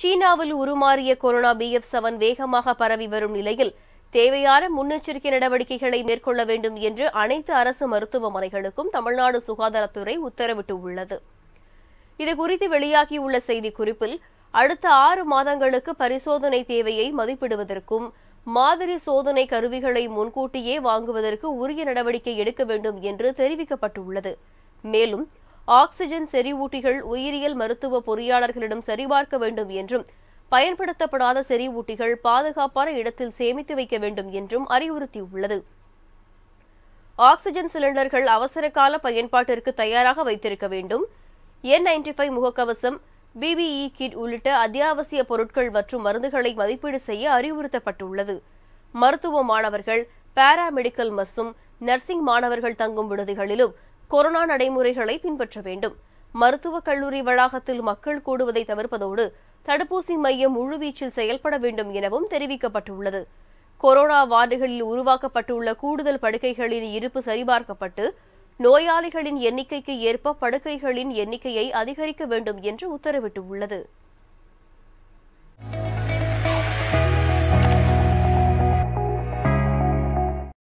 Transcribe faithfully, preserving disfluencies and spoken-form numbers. சீனாவில் உருமாறிய corona P F seven வேகமாக பரவி வரும் நிலையில் தேவையான முன்னெச்சரிக்கை நடவடிக்கைகளை மேற்கொள்ள வேண்டும் என்று அனைத்து அரசு மருத்துவமனைகளுக்கும் தமிழ்நாடு சுகாதாரத்துறை உத்தரவிட்டுள்ளது. இதுகுறித்து வெளியாகியுள்ள செய்திக்குறிப்பில், அடுத்த ஆறு மாதங்களுக்கு பரிசோதனை தேவையை மதிப்பிடுவதற்கும் மாதிரி சோதனை கருவிகளை முன்கூட்டியே வாங்குவதற்கு உரிய நடவடிக்கை எடுக்க வேண்டும் என்று தெரிவிக்கப்பட்டுள்ளது. மேலும் ஆக்சிஜன் செறிவூட்டிகள் உயிரியல் மருத்துவ பொறியாளர்களிடம் சரிபார்க்க வேண்டும் என்றும், பயன்படுத்தப்படாத செறிவூட்டிகள் பாதுகாப்பான இடத்தில் சேமித்து வைக்க வேண்டும் என்றும் அறிவுறுத்தியுள்ளது. ஆக்சிஜன் சிலிண்டர்கள் அவசர கால பயன்பாட்டிற்கு தயாராக வைத்திருக்க வேண்டும். என் நைன்டி ஃபைவ் முகக்கவசம், பி பி இ கிட் உள்ளிட்ட அத்தியாவசிய பொருட்கள் மற்றும் மருந்துகளை மதிப்பீடு செய்ய அறிவுறுத்தப்பட்டுள்ளது. மருத்துவ மாணவர்கள், பாராமெடிக்கல் மற்றும் நர்சிங் மாணவர்கள் தங்கும் விடுதிகளிலும் கொரோனா நடைமுறைகளை பின்பற்ற வேண்டும். மருத்துவக் கல்லூரி வளாகத்தில் மக்கள் கூடுவதை தவிர்ப்பதோடு தடுப்பூசி மையம் முழுவீச்சில் செயல்பட வேண்டும் எனவும் தெரிவிக்கப்பட்டுள்ளது. கொரோனா வார்டுகளில் உருவாக்கப்பட்டுள்ள கூடுதல் படுக்கைகளின் இருப்பு சரிபார்க்கப்பட்டு நோயாளிகளின் எண்ணிக்கைக்கு ஏற்ப படுக்கைகளின் எண்ணிக்கையை அதிகரிக்க வேண்டும் என்று உத்தரவிட்டுள்ளது.